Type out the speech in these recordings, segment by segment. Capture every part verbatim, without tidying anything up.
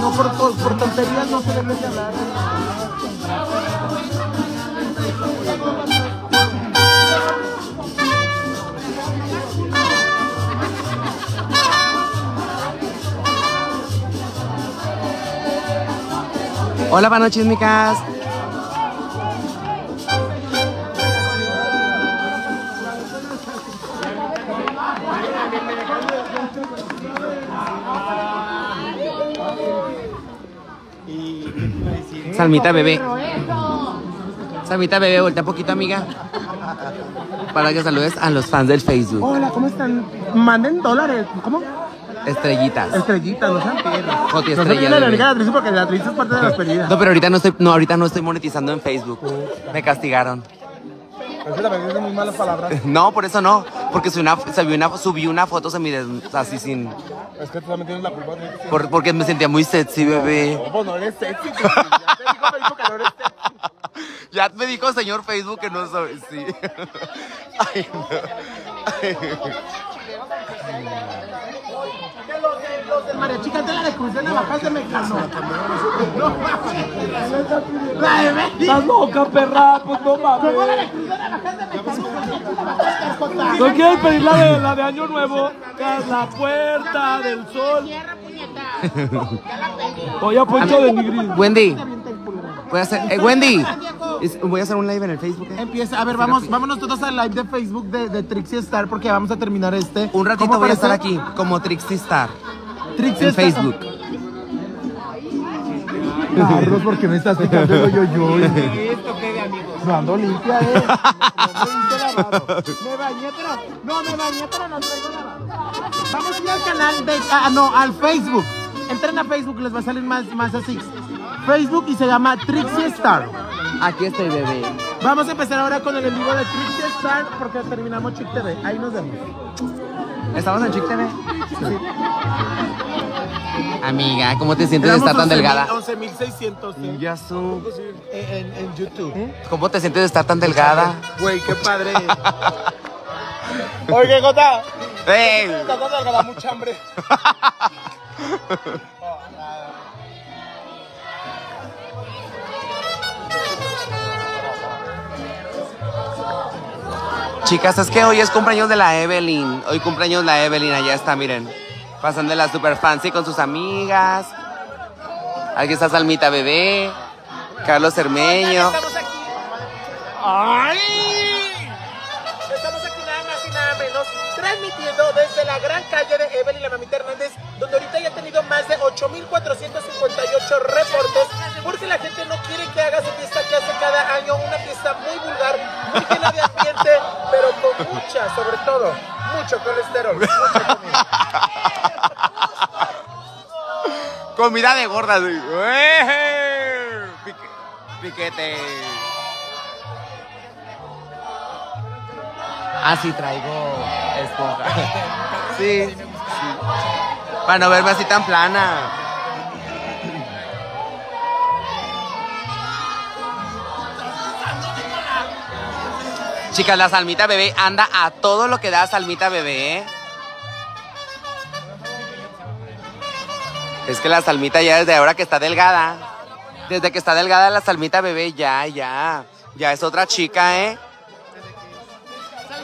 No, por, por, por tonterías no se debe de hablar. Hola, buenas noches, micas. Salmita Bebé. Salmita Bebé, vuelta un poquito, amiga. Para que saludes a los fans del Facebook. Hola, ¿cómo están? Manden dólares. ¿Cómo? Estrellitas. Estrellitas, no sean perros. Joti, estrellas. No se la actriz porque la actriz es parte de las perdidas. No, pero ahorita no estoy, no, ahorita no estoy monetizando en Facebook. Me castigaron. Pero la verdad es muy malas palabras. No, por eso no. Porque subí una, subí una, subí una foto semi así sin... Es que tú también tienes la culpa de... Por, porque me sentía muy sexy, bebé. No, pues no eres sexy. Ya te dijo Facebook que no eres sexy. Ya me dijo señor Facebook que no soy... Sí. Ay, no. Ay. Los del mariachi cantan la descripción de la paz de Mexicano. La de México. Estás loca, perra, pues no mames. ¿Cómo la descripción de la paz de Mexicano? ¿No quieres pedir la de, la de Año Nuevo? La puerta del sol. Voy a Poncho de Nigris. Wendy. Voy a hacer, eh, Wendy. Voy a hacer un live en el Facebook. ¿eh? Empieza, a ver, vamos, vámonos todos al live de Facebook de, de Trixie Star porque vamos a terminar este. Un ratito voy parece? a estar aquí como Trixie Star. Trixie en Star. Facebook. Carlos, ¿por qué me estás picando yo yo? No ando limpia, eh. No, no, no, me bañé, pero no me bañé, pero no traigo lavado. Vamos a ir al canal de, ah, no, al Facebook. Entren a Facebook, les va a salir más, más así. Facebook y se llama Trixie Star. Aquí estoy, bebé. Vamos a empezar ahora con el en vivo de Trixie Star porque terminamos Chick T V. Ahí nos vemos. ¿Estamos en Chick T V? Sí. Amiga, ¿cómo te sientes de estar tan delgada? once mil seiscientos. ¿Eh? Ya son. En, en, en YouTube. ¿Eh? ¿Cómo te sientes de estar tan delgada? Güey, qué padre. Oye, Jota. ¡Ey! Estás tan delgada, mucha hambre. Chicas, es que hoy es cumpleaños de la Evelyn. Hoy cumpleaños la Evelyn, allá está, miren. Pasando de la super fancy con sus amigas. Aquí está Salmita Bebé. Carlos Cermeño. Estamos aquí. ¡Ay! Estamos aquí nada más y nada menos. Transmitiendo desde la gran calle de Evelyn, la mamita Hernández, donde ahorita ya ha tenido más de ocho mil cuatrocientos cincuenta y ocho reportes, porque la gente no quiere que haga su fiesta que hace cada año, una fiesta muy vulgar, muy llena de ambiente, pero con mucha, sobre todo, mucho colesterol, mucha comida. Comida de gordas. Pique, piquete. Ah, sí, traigo esponja. Sí, sí. Para no verme así tan plana. Chicas, la Salmita Bebé anda a todo lo que da Salmita Bebé. Es que la Salmita ya desde ahora que está delgada. Desde que está delgada la Salmita Bebé ya, ya. Ya es otra chica, ¿eh?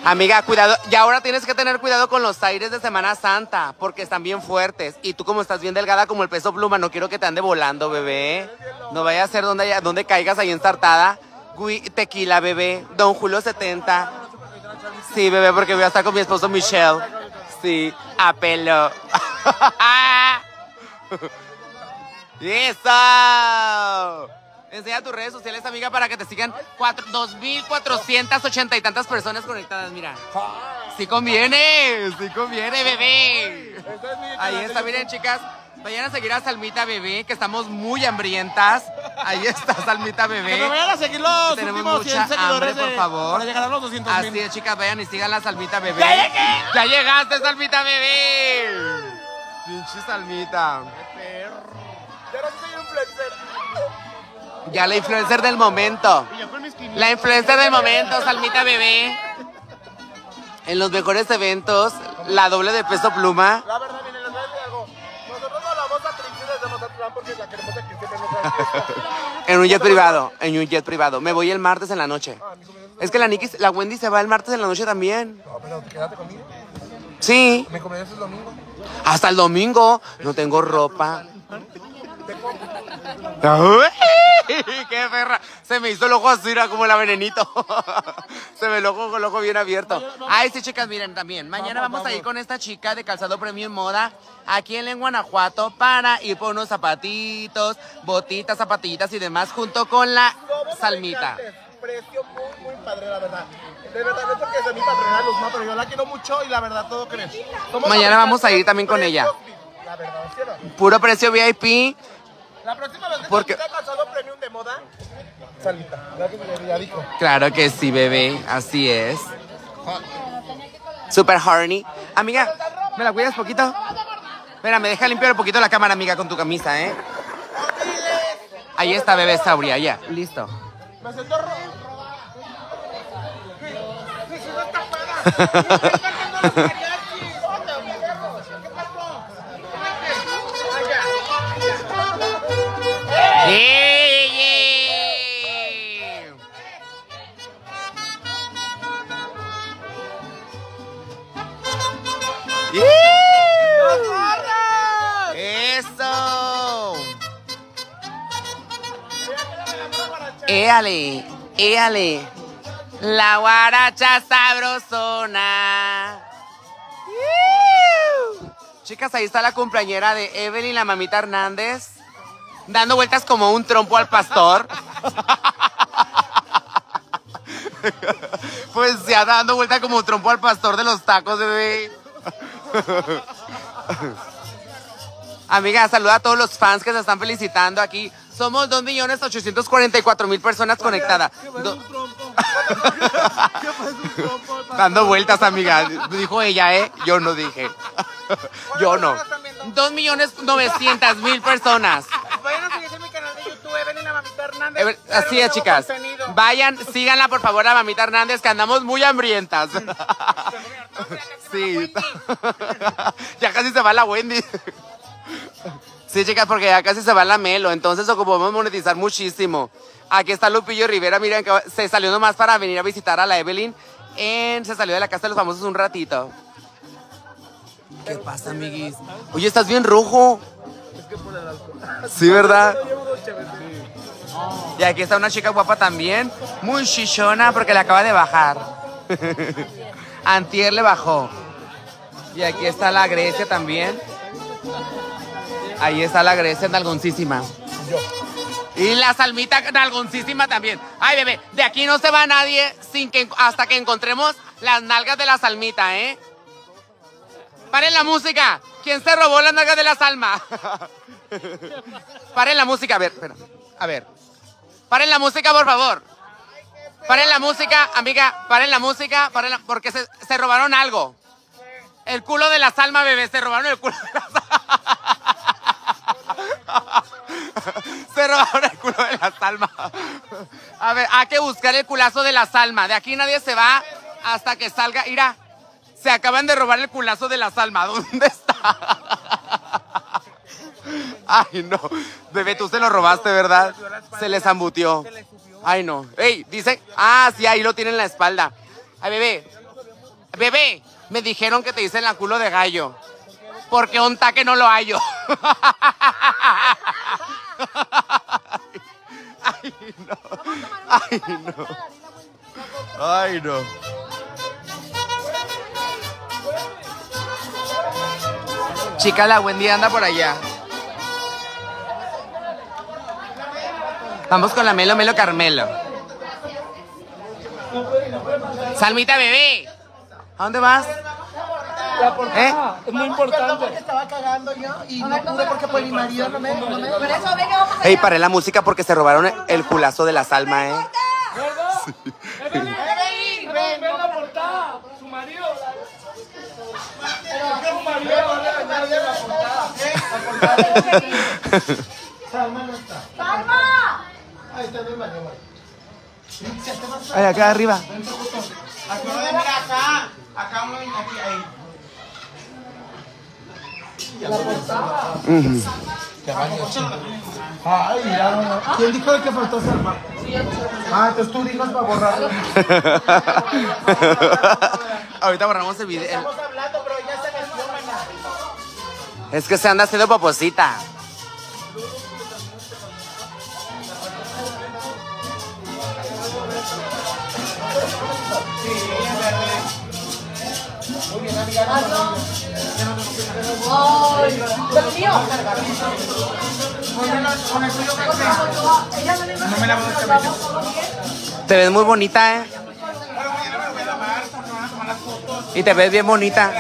Amiga, cuidado, y ahora tienes que tener cuidado con los aires de Semana Santa, porque están bien fuertes, y tú como estás bien delgada como el peso pluma, no quiero que te ande volando, bebé, no vaya a ser donde, donde caigas ahí ensartada, tequila, bebé, Don Julio setenta, sí, bebé, porque voy a estar con mi esposo Michelle, sí, a pelo, eso. Enseña tus redes sociales, amiga, para que te sigan dos mil cuatrocientas ochenta y tantas personas conectadas, mira. Sí conviene, sí conviene, bebé. Ahí está, miren, chicas. Vayan a seguir a Salmita Bebé, que estamos muy hambrientas. Ahí está Salmita Bebé. Que me vayan a seguir los Tenemos últimos cien seguidores, hambre, por favor. Para llegar a los doscientos mil. Así es, chicas, vayan y sigan a Salmita Bebé. ¡Ya llegué! ¡Ya llegaste, Salmita Bebé! Pinche Salmita. ¡Qué perro! ¡Ya no soy un flexer! Ya la influencer del momento. La influencer del momento, Salmita Bebé. En los mejores eventos, la doble de peso pluma. La verdad, miren, les voy a decir algo. Nosotros no la vamos a Trixie desde Mazatlán porque la queremos aquí siempre en nuestra. En un jet privado, en un jet privado. Me voy el martes en la noche. Es que la Nikki, la Wendy se va el martes en la noche también. No, pero quédate conmigo. Sí. ¿Me acompañas el domingo? Hasta el domingo. No tengo ropa. ¡Qué perra! Se me hizo el ojo así, era como la venenito. Se me lo ojo, el ojo bien abierto. Ay, sí, chicas, miren también. Mañana vamos, vamos, vamos a ir con esta chica de calzado premium moda aquí en León Guanajuato para ir por unos zapatitos, botitas, zapatillitas y demás junto con la Salmita. Precio muy, muy padre, la verdad. De verdad, no es porque es mi patrona, Luzma, pero yo la quiero mucho y la verdad todo crece. Mañana vamos a ir también con ella. La verdad, ¿cierto? Puro precio V I P. La próxima vez que está calzado premium de moda, Salmita, ya dijo. Claro que sí, bebé, así es. Super horny. Amiga, ¿me la cuidas poquito? Mira, me deja limpiar un poquito la cámara, amiga, con tu camisa, ¿eh? Ahí está, bebé Sauria, ya, listo. Me siento rojo. Éale, éale, la guaracha sabrosona. ¡Iu! Chicas, ahí está la cumpleañera de Evelyn, la mamita Hernández, dando vueltas como un trompo al pastor. Pues ya, dando vueltas como un trompo al pastor de los tacos, bebé. Amiga, saluda a todos los fans que se están felicitando aquí. Somos dos millones ochocientos cuarenta y cuatro mil personas conectadas. ¿Qué fue un trompo? ¿Qué fue un trompo? Dando vueltas, amiga. Dijo ella, ¿eh? Yo no dije. Yo no. dos millones novecientos mil personas. Vayan a seguirse en mi canal de YouTube, Evelyn, la mamita Hernández. Así es, chicas. Vayan, síganla, por favor, la mamita Hernández, que andamos muy hambrientas. Sí. Ya casi se va la Wendy. Sí, chicas, porque ya casi se va la Melo, entonces ocupamos monetizar muchísimo. Aquí está Lupillo Rivera, miren, que se salió nomás para venir a visitar a la Evelyn. En, se salió de la casa de los famosos un ratito. ¿Qué pasa, amiguis? Oye, estás bien rojo. Es que por el alcohol. Sí, ¿verdad? Y aquí está una chica guapa también, muy chichona, porque le acaba de bajar. Antier le bajó. Y aquí está la Grecia también. Ahí está la Grecia nalgoncísima. Yo. Y la Salmita nalgoncísima también. Ay, bebé, de aquí no se va nadie sin que, hasta que encontremos las nalgas de la Salmita, ¿eh? ¡Paren la música! ¿Quién se robó las nalgas de la Salma? ¡Paren la música! A ver, espera. A ver. ¡Paren la música, por favor! ¡Paren la música, amiga! ¡Paren la música! Paren la... Porque se, se robaron algo. El culo de la Salma, bebé. Se robaron el culo de la Salma. Se robaron el culo de la Salma. A ver, hay que buscar el culazo de la Salma. De aquí nadie se va hasta que salga. Mira, se acaban de robar el culazo de la Salma. ¿Dónde está? Ay, no. Bebé, tú se lo robaste, ¿verdad? Se les zambutió. Ay, no. Ey, dice. Ah, sí, ahí lo tienen en la espalda. Ay, bebé. Bebé, me dijeron que te dicen la culo de gallo. Porque un taque no lo hallo. Ay, ay, no. Ay, no. Ay, no. Chica, la Wendy anda por allá. Vamos con la Melo, Melo, Carmelo. Salmita, bebé. ¿A dónde vas? La portada, ¿eh? Es muy importante. Perdón, porque estaba cagando yo y no pude porque pues mi marido no me... No me... Por eso, venga, vamos allá. Ey, paré la música porque se robaron el, el culazo de la Salma, ¿eh? Sí. ¡Ven, ven, ven! ¡Ven, ven la portada! ¡Su marido! ¡Su marido! ¡La portada! ¡Salma no está! ¡Salma! Ahí está, ven, vale, vale. Ahí, acá arriba. Acá uno de mira acá. Acá uno de mira aquí, ahí. Ya la portada. Ay, mira, ¿quién dijo de que faltó Salma? Ah, entonces tú dinos para borrarlo. Ahorita borramos el video. Estamos hablando, pero ya se metió, maná. Es que se anda haciendo paposita. Te ves muy bonita, eh. Y te ves bien bonita.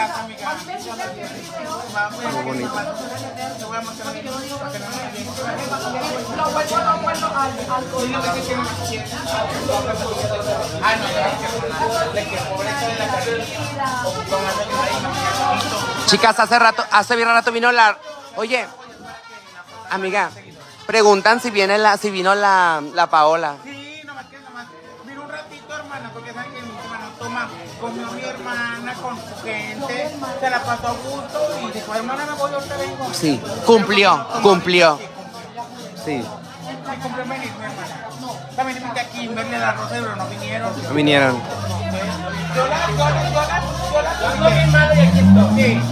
Muy bonita. Chicas, hace rato, hace bien rato vino la... Oye, amiga, preguntan si viene la, si vino la, la Paola. Sí, nomás que nomás. Vino un ratito, hermana, porque saben que mi hermana toma, comió mi hermana con su gente, se la pasó a gusto y dijo, hermana, me voy, yo te vengo. Sí, cumplió, cumplió. Sí. Ay, cumplió venir, mi hermana. También vino que aquí, Kimberly, la Rosa, pero no vinieron. No vinieron. Yo la, yo la, yo la, yo la, yo ando bien mala y aquí estoy. Sí.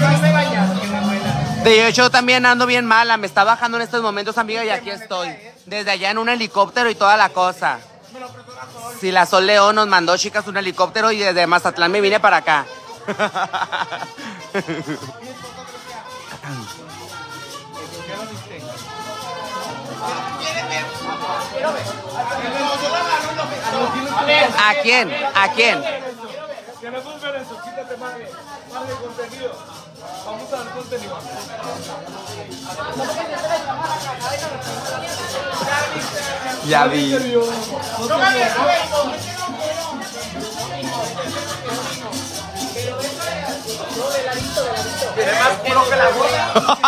Yo ahí me he bañado, que me abuela. De hecho, yo también ando bien mala. Me está bajando en estos momentos, amiga, y aquí estoy. Desde allá en un helicóptero y toda la cosa. Sí, la Sol León nos mandó, chicas, un helicóptero y desde Mazatlán me vine para acá. ¿A quién? ¿A quién? Que no busquen eso, quítate más de contenido. Vamos a dar contenido. Ya vi. Tiene más culo que la bola.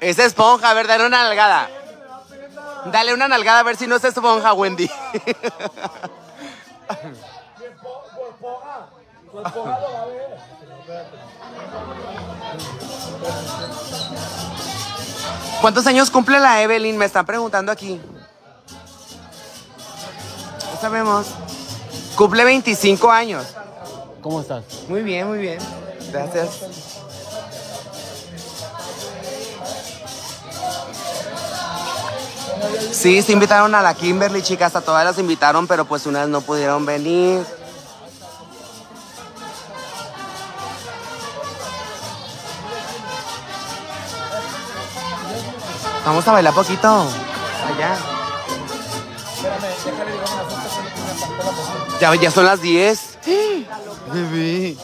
Esa esponja, ¿verdad? Era una nalgada. Dale una nalgada a ver si no se esponja, Wendy. ¿Cuántos años cumple la Evelyn? Me están preguntando aquí. No sabemos. Cumple veinticinco años. ¿Cómo estás? Muy bien, muy bien. Gracias. Sí, se invitaron a la Kimberly, chicas, a todas las invitaron, pero pues unas no pudieron venir. Vamos a bailar poquito. Allá. Ya, ya son las diez. Bebé.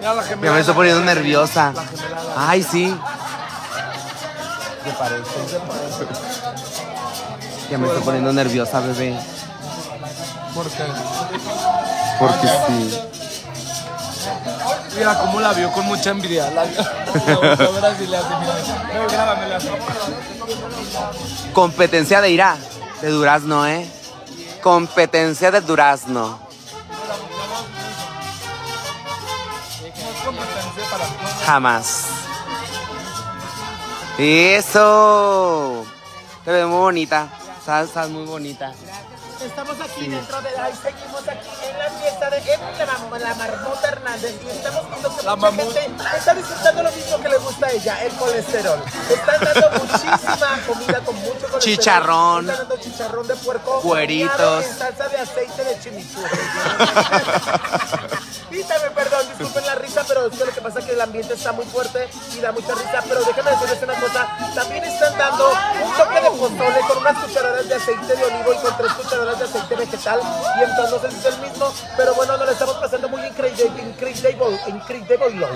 Ya me estoy poniendo nerviosa. Ay, sí. ¿Qué parece? Ya me estoy poniendo nerviosa, bebé. ¿Por qué? Porque sí. Mira cómo la vio con mucha envidia. La vio. Competencia de Irá. De durazno, ¿eh? Competencia de durazno. Jamás. Eso. Te ves muy bonita. Estás, estás muy bonita. Gracias. Estamos aquí sí. dentro de la... Seguimos aquí en la fiesta de Evelyn, la Marmota Hernández. Y estamos viendo que la mucha mamut. gente está disfrutando lo mismo que le gusta a ella, el colesterol. Están dando muchísima comida con mucho colesterol. Chicharrón. Están dando chicharrón de puerco. Cueritos. En salsa de aceite de chimichurri. Dígame, perdón, disculpen la risa, pero es que lo que pasa es que el ambiente está muy fuerte y da mucha risa. Pero déjenme decirles una cosa, también están dando un toque de pozole con unas cucharadas de aceite de olivo y con tres cucharadas de aceite vegetal. Y entonces es el mismo, pero bueno, nos lo estamos pasando muy increíble, increíble, increíble, incredible,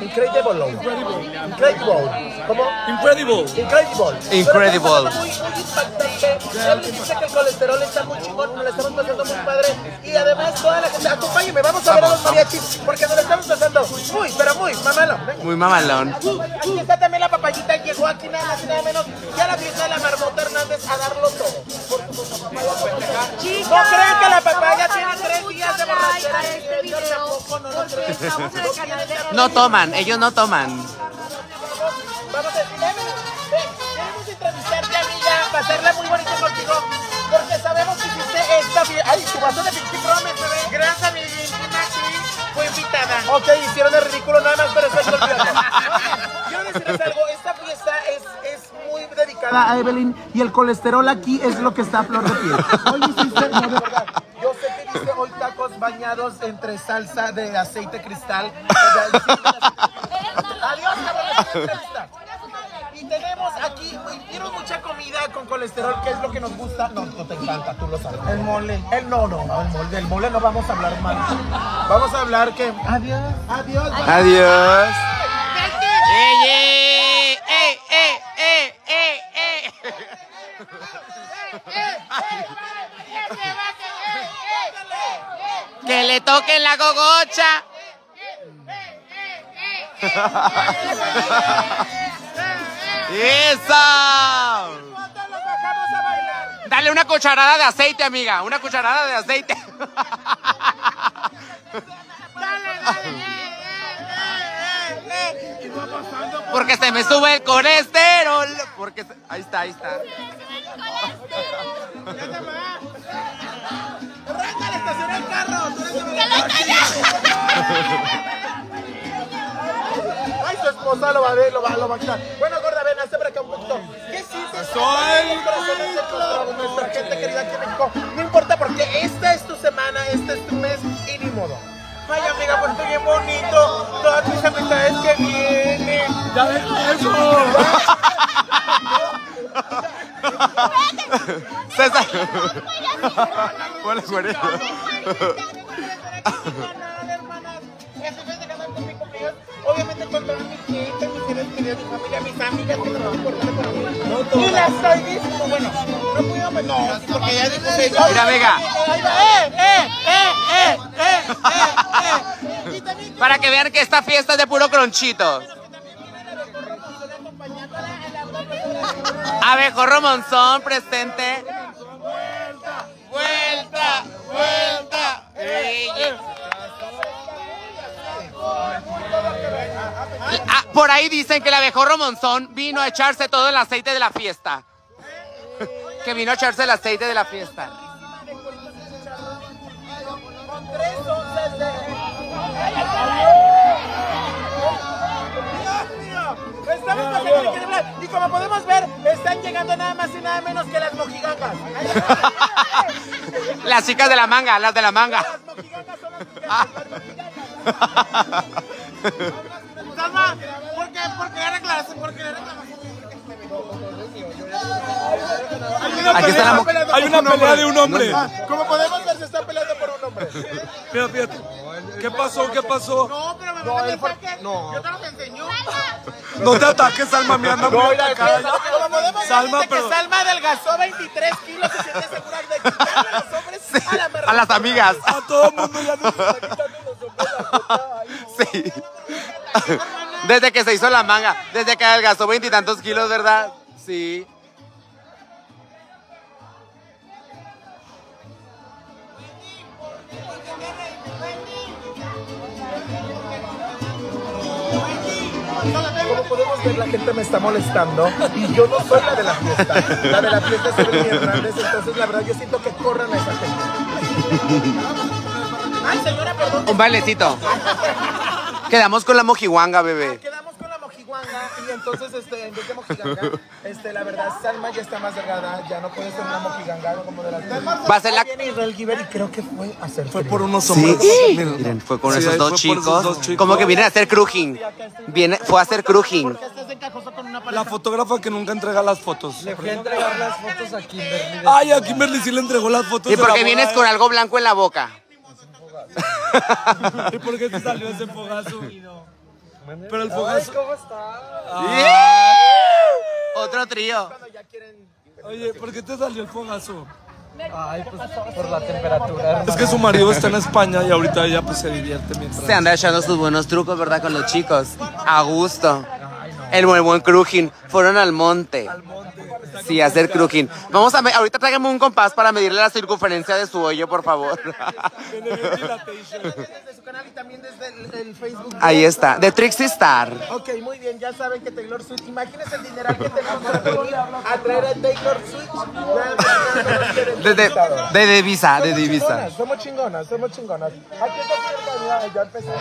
incredible, incredible, ¿cómo? Incredible, incredible, incredible. Muy, muy impactante. Él dice que el colesterol está muy chingón, nos lo estamos pasando muy padre. Y además toda la gente, acompáñenme, vamos a ver. tenemos mariachis porque nos lo estamos pasando muy, pero muy mamalón. Venga. Muy mamalón. Aquí, aquí está también la papayita. Llegó aquí nada más y nada menos que a la fiesta de la Marmota Hernández a darlo todo. Chicas, no crean que la papaya tiene tres días de borrachera. Este video, tampoco, no, no, no toman, ellos no toman. Vamos a decirle, queremos entrevistarte, amiga, pasarla muy bonita contigo, porque sabemos que hiciste esta fiesta. Ay, tu vaso de Pixie Promise, bebé. Gracias, mi víctima, sí, fue invitada. Ok, hicieron el ridículo nada más, pero estoy golpeando. Oigan, quiero decirles algo, esta fiesta es, es muy dedicada a Evelyn, y el colesterol aquí es lo que está a flor de piel. Hoy hiciste, no, de verdad, yo sé que hiciste hoy tacos bañados entre salsa de aceite cristal. De Adiós, cabrón, y tenemos aquí, quiero mucha comida con colesterol, que es lo que nos gusta. No, no te encanta, tú lo sabes. El mole. El no, no, no, el mole. Del mole no vamos a hablar mal. Vamos a hablar que... Adiós. Adiós. Adiós. ¡Ey, ey! ¡Ey, ey, ey, ey, ey! ¡Que le toquen la gogocha! ¡Eso! Dale una cucharada de aceite, amiga. Una cucharada de aceite. Dale, dale. Porque se me sube el colesterol. Porque se... Ahí está, ahí está. ¡Arráncale, estaciona el carro! Ay, su esposa lo va a ver, lo va, lo va a quitar. Bueno, gorda, ven, hazte para acá un poquito. ¿Qué sí? Soy corazones contra nuestra gente querida aquí en México. No importa, porque esta es tu semana, este es tu mes y ni modo. Ay, amiga, pues estoy bien bonito. Todas mis amistades que vienen. Ya ves eso. César. Hola, Juanito. Obviamente con todas mis clientes, mis seres queridos, mi familia, mis amigas que no importan para mí. Y las estoy diciendo, bueno, no puedo meterlas porque ya dijo que yo... Mira, Vega. ¡Eh, eh, eh, eh, eh, eh! Para que vean que esta fiesta es de puro cronchito. Abejorro Monzón presente. ¡Vuelta, vuelta, vuelta! Ah, por ahí dicen que el abejorro Monzón vino a echarse todo el aceite de la fiesta. Que vino a echarse el aceite de la fiesta. Y como podemos ver, están llegando nada más y nada menos que las mojigangas. Las chicas de la manga, las de la manga. Las mojigangas son las mojigangas. Salma, ¿por qué? ¿Por qué reclamas? ¿Por qué reclamas? Hay una pelea, hay una pelea de un hombre. Como podemos ver, se está peleando por un hombre. Mira, fíjate. ¿Qué pasó? ¿Qué pasó? No, pero me mandó mensaje. Yo te lo enseño. No te ataques, Salma, me anda muy atacada. Como podemos ver, que Salma adelgazó veintitrés kilos y se siente segura de quitarle a los hombres a la merda. A las amigas. A todo el mundo ya nos está quitando los hombres. Sí. Desde que se hizo la manga, desde que adelgazó veintitantos kilos, ¿verdad? Sí. Como podemos ver, la gente me está molestando y yo no soy la de la fiesta. La de la fiesta es Evelyn Hernández, entonces la verdad yo siento que corran a esa gente. Ay, señora, perdón. Un bailecito. Quedamos con la mojiguanga, bebé. Ah, quedamos con la mojiguanga y entonces, este, en vez de mojiganga, este, la verdad, Salma ya está más delgada, ya no puede ser una mojiganga como de las demás. Va a ser la... Viene Israel Giver y creo que fue a hacer... Fue por unos hombres. Sí, sí. Miren, fue con sí, esos, dos fue esos dos chicos. Como que vienen a hacer crujing. Viene, fue a hacer crujing. La fotógrafa que nunca entrega las fotos. Le fui a entregar las fotos a Kimberly. Ay, a Kimberly sí le entregó las fotos. Y porque vienes con algo blanco en la boca. ¿Y por qué te salió ese fogazo? Pero el fogazo. Ay, ¿cómo está? Yeah. Otro trío. Oye, ¿por qué te salió el fogazo? Ay, pues por la temperatura, hermano. Es que su marido está en España y ahorita ella pues se divierte mientras... Se anda echando sus buenos trucos, ¿verdad? Con los chicos. A gusto. Ay, no. El buen, buen crujín. Fueron al monte. Al monte. Sí, a hacer crujín. Vamos a... Ahorita tráigame un compás para medirle la circunferencia de su hoyo, por favor. Desde su canal y también desde el Facebook. Ahí está. De Trixie Star. Ok, muy bien. Ya saben que Taylor Swift... Imagínense el dineral que tenemos a traer a Taylor Swift. De, de, de divisa, de divisa. Somos chingonas, somos chingonas. Aquí está cierta. Ya empecé a...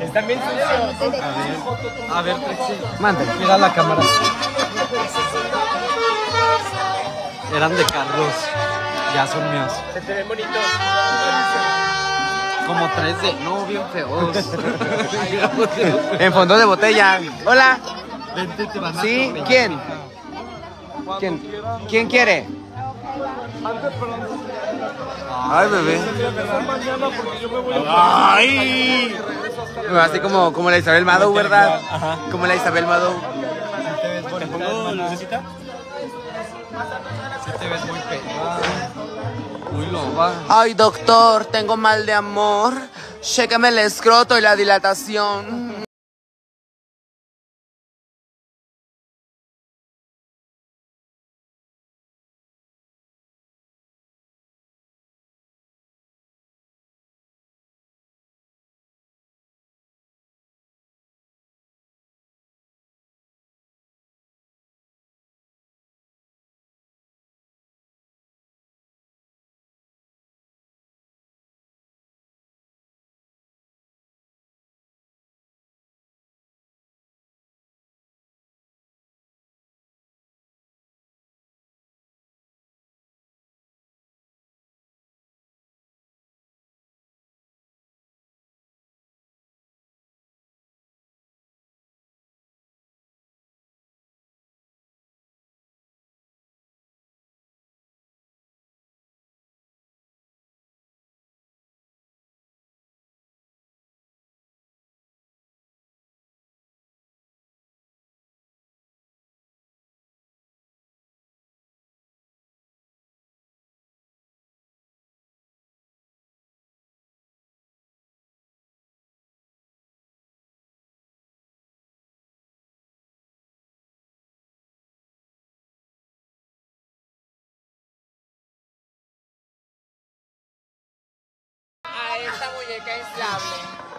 Están bien sucios. A ver, a ver, Trixie. Mira la cámara. Eran de Carlos. Ya son míos. Se te ven bonitos. Como tres de novio, feos. En fondo de botella. Hola. ¿Sí? ¿Quién? ¿Quién? ¿Quién quiere? Ay, bebé. Ay. Así como, como la Isabel Madú, ¿verdad? Ajá. Como la Isabel Madú. ¿Te pongo lucecita? Si te ves muy pegada. Muy loba. Ay, doctor, tengo mal de amor. Chécame el escroto y la dilatación.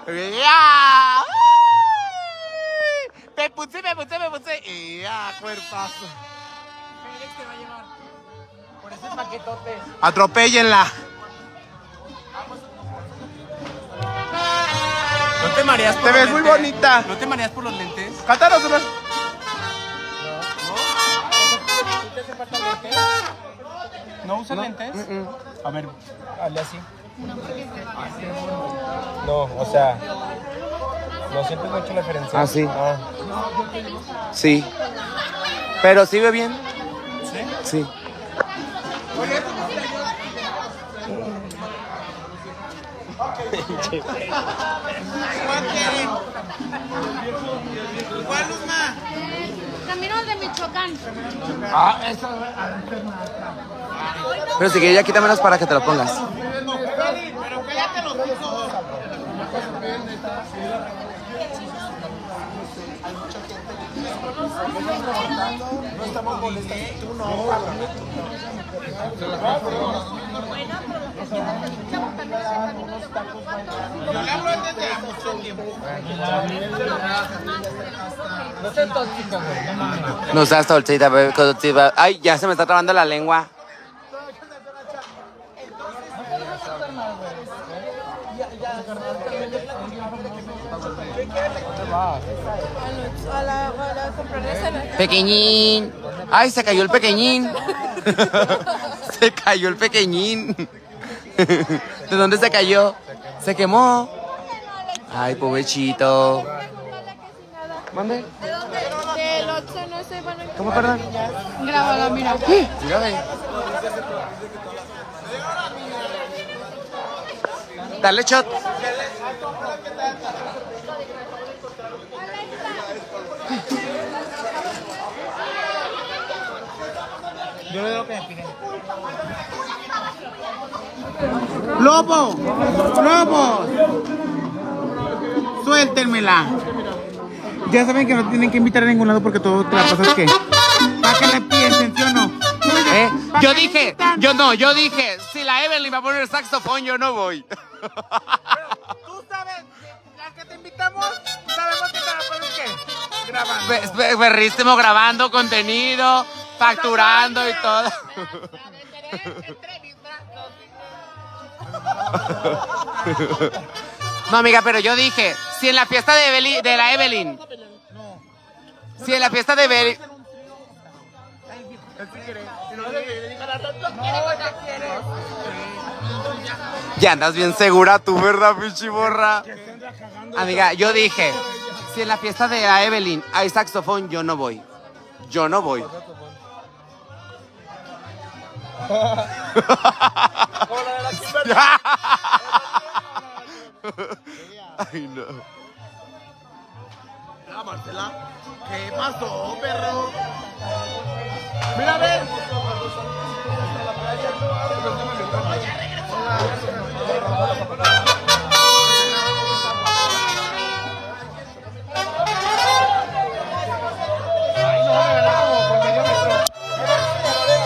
Yeah. Me puse, me puse, me puse. Yeah, cuerpazo. Félix te va a llevar. Por esos maquetotes. Atropéllenla. No te mareas por... Te ves muy bonita. No te mareas por los lentes. Cátanos unos. No, no. ¿Tú te hace falta lentes? ¿No usan lentes? A ver, hazle así. No, o sea, no siento mucho la diferencia. Ah, sí. Ah. Sí. Pero sí ve bien. Sí. Sí. ¿Cuál es más? Camino de Michoacán. Ah, esa. Pero si quieres ya quítamelas para que te las pongas. Pero cállate los ojos. Hay mucha gente que... No estamos molestando. Tú no. Bueno, pero yo le hablo desde hace mucho tiempo. No seas tóxica, güey. No seas tóxica. Ay, ya se me está trabando la lengua. Pequeñín. Ay, se cayó el pequeñín. Se cayó el pequeñín. ¿De dónde se cayó? Se quemó. Ay, pobrecito. ¿Mande? ¿De dónde? Del Oxxo, no sé. ¿Cómo, perdón? Grábalo, mira. Grábalo. Dale shot. Yo le digo que me pide. ¡Lobo! ¡Lobo! ¡Suéltenmela! Ya saben que no tienen que invitar a ningún lado porque todo te la pasas que... ¿Para que le piden, sí o no? ¿Eh? Yo dije, yo no, yo dije, si la Evelyn va a poner saxofón, yo no voy. Pero, tú sabes, las que te invitamos, sabemos que te la pones que... Grabando. Be- be- berrísimo, grabando contenido, facturando y todo. No, amiga, pero yo dije, si en la fiesta de, Evelyn, de la Evelyn, si en la fiesta de Evelyn, ya andas bien segura tú, ¿verdad, pinche borra? Amiga, yo dije, si en la fiesta de la Evelyn hay saxofón, yo no voy. Yo no voy. Ay, no. Mira, Marcela, ¿qué pasó, perro? Mira, a ver.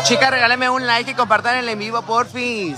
Chicas, regáleme un like y compartan el en vivo, porfis.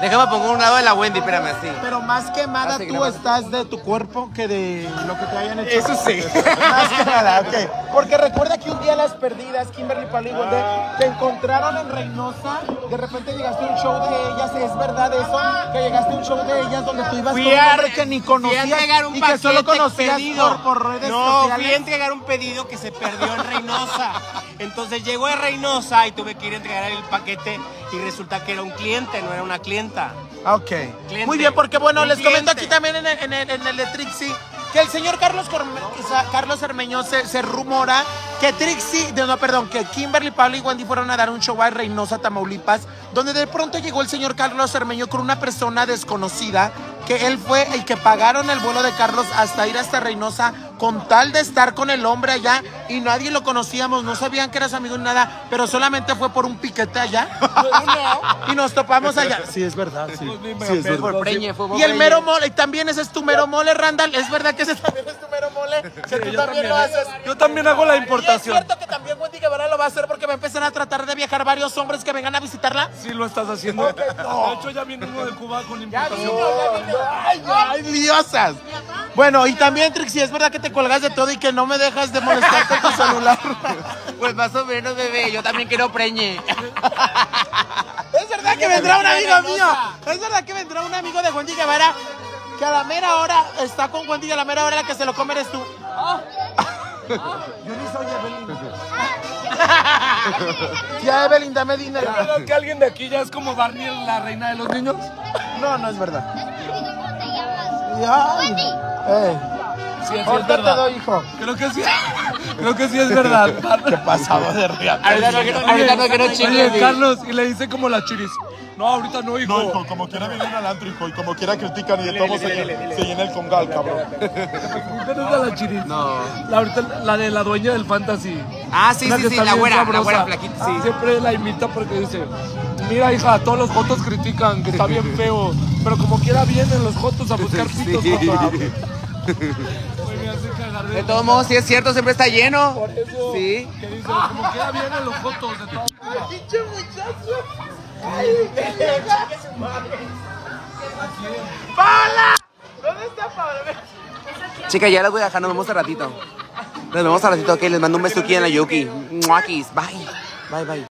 Déjame poner un lado de la Wendy, espérame así. Pero más quemada así, tú que estás de tu cuerpo que de lo que te hayan hecho. Eso sí. Más quemada, ok. Porque recuerda que un día las perdidas, Kimberly Palí, ah. te encontraron en Reynosa, de repente llegaste a un show de ellas, ¿es verdad eso? Que llegaste a un show de ellas donde tú ibas fui con a, un que ni conocías fui a entregar un y que solo conocías por, por redes no, sociales. No, fui a entregar un pedido que se perdió en Reynosa. Entonces llegó a Reynosa y tuve que ir a entregar el paquete y resulta que era un cliente, no era una clienta. Ok, cliente. Muy bien, porque bueno, les comento aquí también en el, en, el, en el de Trixie que el señor Carlos Corme, o sea, Carlos Cermeño se, se rumora que Trixie, no, perdón, que Kimberly, Pablo y Wendy fueron a dar un show a Reynosa, Tamaulipas, donde de pronto llegó el señor Carlos Cermeño con una persona desconocida, que él fue el que pagaron el vuelo de Carlos hasta ir hasta Reynosa con tal de estar con el hombre allá y nadie lo conocíamos, no sabían que eras amigo ni nada, pero solamente fue por un piquete allá y nos topamos allá. Sí, es verdad, sí. Sí, es verdad. Preñe, y el mero mole, y también ese es tu mero mole, Randall, es verdad que ese también es tu mero mole, sí, que tú también lo haces. Yo también hago la importación. Y es cierto que también Wendy Guevara lo va a hacer porque me empiezan a tratar de viajar varios hombres que vengan a visitarla. Sí, lo estás haciendo. Okay, no. De hecho, ya viene uno de Cuba con importación. ¡Ay, ay, liosas! Bueno, y también, Trixie, es verdad que te colgas de todo y que no me dejas de molestar con tu celular. Pues más o menos, bebé, yo también quiero preñe. Es verdad que vendrá un amigo mío. Es verdad que vendrá un amigo de Wendy Guevara que a la mera hora está con Wendy y a la mera hora la que se lo come eres tú. Oh. Oh. Yo ni soy Evelyn. Ya, Evelyn, dame dinero. ¿Es verdad que alguien de aquí ya es como Barney, la reina de los niños? No, no es verdad. Ay, eh. Sí, sí, es verdad. Todo, hijo. Creo que sí. Creo que sí es verdad. Qué pasado de real. Ahorita no quiero, ahorita no quiero chile. Carlos, y le dice como la chiris. No, ahorita no, hijo. No, hijo, como quiera vienen al antro, hijo, y como quiera critican y de todo se, se llena el congal, cabrón. ¿Usted no es la chiris? No. La, ahorita, la de la dueña del fantasy. Ah, sí, sí, sí, la buena, la buena flaquita. Sí. Siempre la imita porque dice, mira, hija, todos los jotos critican que está bien feo, pero como quiera vienen los jotos a buscar pitos. Sí. De todos modos, si es cierto, siempre está lleno. Por eso, sí. ¿Qué dice? Como quiera vienen los jotos de todos. ¡Ay, pinche muchacho! ¡Ay, venga! ¡Paola! ¿Dónde está Paola? Chica, ya las voy a dejar, nos vemos al ratito. Nos vemos al ratito, ok, les mando un besuquí en la Yuki. Muakis, bye. Bye, bye.